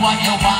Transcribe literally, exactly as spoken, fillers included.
What you want?